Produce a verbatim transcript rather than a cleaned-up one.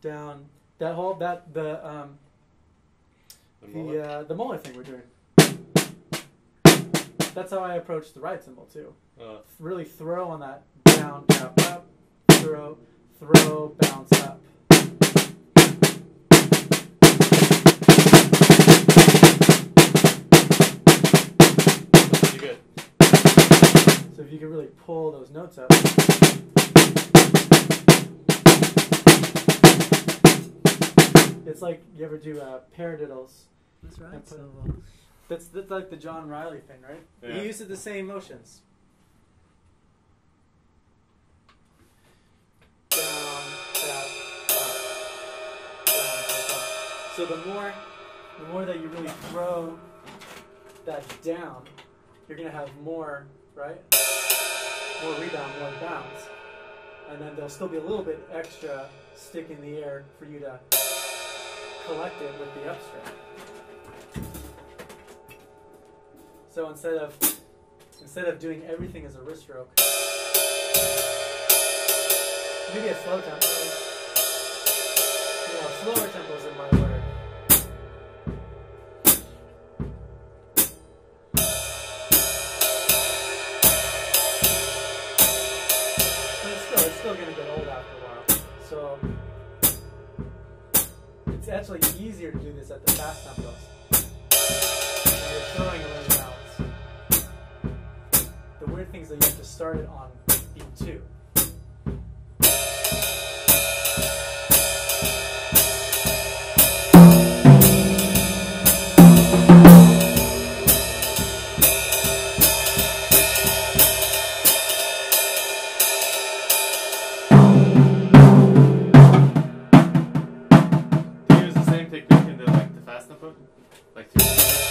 down that whole that the um, the Moeller. The, uh, the Moeller thing we're doing. That's how I approach the right cymbal too. Uh, really throw on that down, down, up, throw, throw, bounce up. That's pretty good. So if you can really pull those notes up. It's like, you ever do uh, paradiddles? That's right. So well. That's, that's like the John Riley thing, right? Yeah. You use it the same motions. Down, down, up, down, up. So the more, the more that you really throw that down, you're gonna have more, right? More rebound, more bounce, and then there'll still be a little bit extra stick in the air for you to collect it with the upstring. So instead of instead of doing everything as a wrist stroke, maybe a slow tempo. You know, slower tempos in my order. But it's still it's still gonna get old after a while. So it's actually easier to do this at the fast tempos. You're throwing a little out. Things that you have to start it on beat two. Do you use the same technique in the like the fast tempo? Like three.